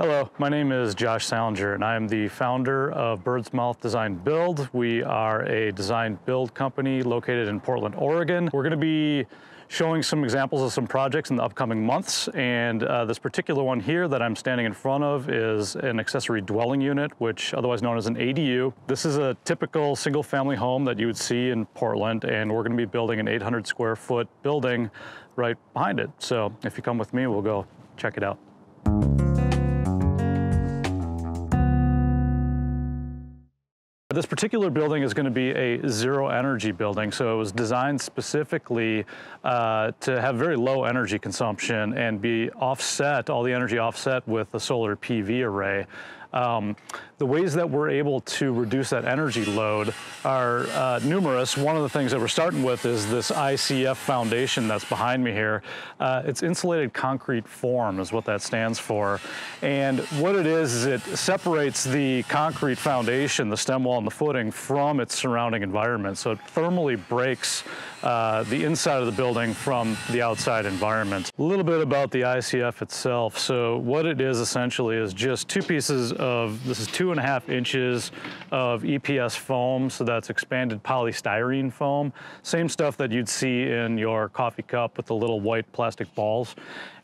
Hello, my name is Josh Salinger and I am the founder of Birdsmouth Design Build. We are a design build company located in Portland, Oregon. We're going to be showing some examples of some projects in the upcoming months, and this particular one here that I'm standing in front of is an accessory dwelling unit, which otherwise known as an ADU. This is a typical single family home that you would see in Portland, and we're going to be building an 800 square foot building right behind it. So if you come with me, we'll go check it out. This particular building is going to be a zero energy building, so it was designed specifically to have very low energy consumption and be offset, all the energy offset with a solar PV array. The ways that we're able to reduce that energy load are numerous. One of the things that we're starting with is this ICF foundation that's behind me here. It's insulated concrete form is what that stands for. And what it is it separates the concrete foundation, the stem wall and the footing from its surrounding environment. So it thermally breaks the inside of the building from the outside environment. A little bit about the ICF itself. So what it is essentially is just two pieces of, this is 2.5 inches of EPS foam, so that's expanded polystyrene foam. Same stuff that you'd see in your coffee cup with the little white plastic balls.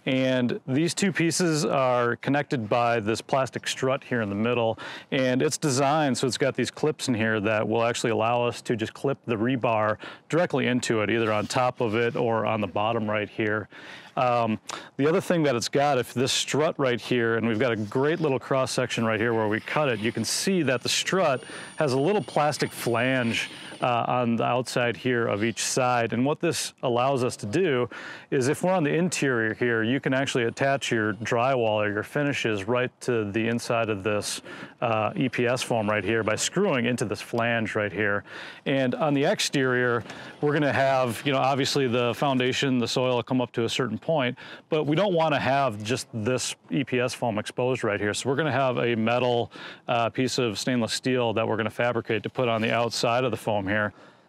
And these two pieces are connected by this plastic strut here in the middle, and it's designed so it's got these clips in here that will actually allow us to just clip the rebar directly into it, either on top of it or on the bottom right here. The other thing that it's got, if this strut right here, and we've got a great little cross section right here where we cut it, you can see that the strut has a little plastic flange on the outside here of each side. And what this allows us to do is, if we're on the interior here, you can actually attach your drywall or your finishes right to the inside of this EPS foam right here by screwing into this flange right here. And on the exterior, we're going to have, you know, obviously the foundation, the soil will come up to a certain point, but we don't want to have just this EPS foam exposed right here. So we're going to have a metal piece of stainless steel that we're going to fabricate to put on the outside of the foam here.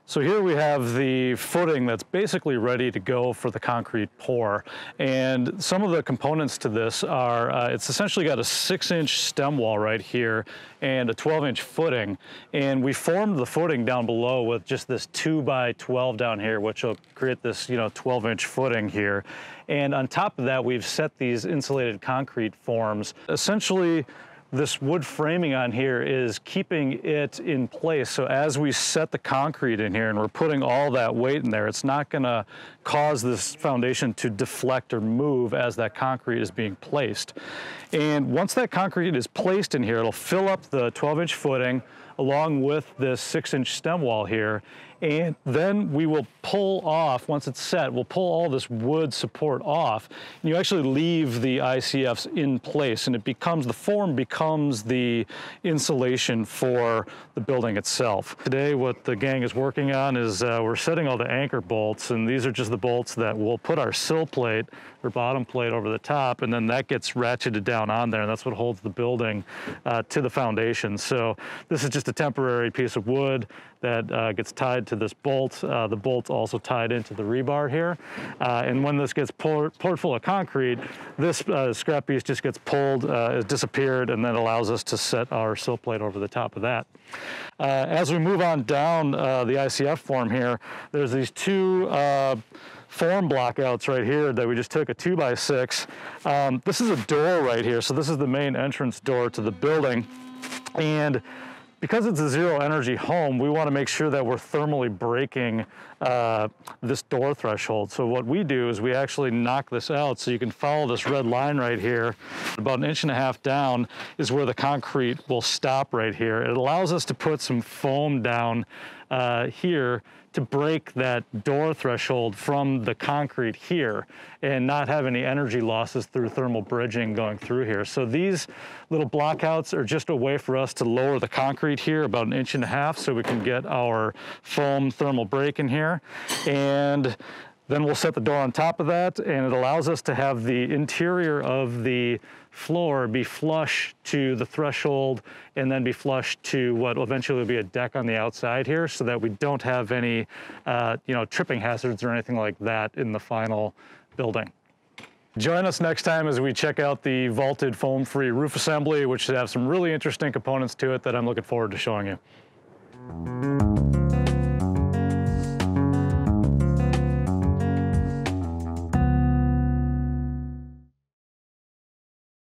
So here we have the footing that's basically ready to go for the concrete pour. And some of the components to this are, it's essentially got a 6-inch stem wall right here and a 12-inch footing. And we formed the footing down below with just this 2x12 down here, which will create this, you know, 12-inch footing here. And on top of that, we've set these insulated concrete forms. Essentially, this wood framing on here is keeping it in place. So as we set the concrete in here and we're putting all that weight in there, it's not gonna cause this foundation to deflect or move as that concrete is being placed. And once that concrete is placed in here, it'll fill up the 12-inch footing along with this 6-inch stem wall here. And then we will pull off, once it's set, we'll pull all this wood support off, and you actually leave the ICFs in place, and it becomes, the form becomes the insulation for the building itself. Today what the gang is working on is we're setting all the anchor bolts, and these are just the bolts that we'll put our sill plate or bottom plate over the top, and then that gets ratcheted down on there, and that's what holds the building to the foundation. So this is just a temporary piece of wood that gets tied to this bolt. The bolt's also tied into the rebar here. And when this gets poured full of concrete, this scrap piece just gets pulled, it disappeared, and then allows us to set our sill plate over the top of that. As we move on down the ICF form here, there's these two form blockouts right here that we just took, a 2x6. This is a door right here, so this is the main entrance door to the building. And because it's a zero energy home, we want to make sure that we're thermally breaking this door threshold. So what we do is we actually knock this out, so you can follow this red line right here. About 1.5 inches down is where the concrete will stop right here. It allows us to put some foam down here to break that door threshold from the concrete here and not have any energy losses through thermal bridging going through here. So these little blockouts are just a way for us to lower the concrete here about 1.5 inches so we can get our foam thermal break in here. And then we'll set the door on top of that, and it allows us to have the interior of the floor be flush to the threshold and then be flush to what will eventually be a deck on the outside here, so that we don't have any, you know, tripping hazards or anything like that in the final building. Join us next time as we check out the vaulted foam-free roof assembly, which should have some really interesting components to it that I'm looking forward to showing you.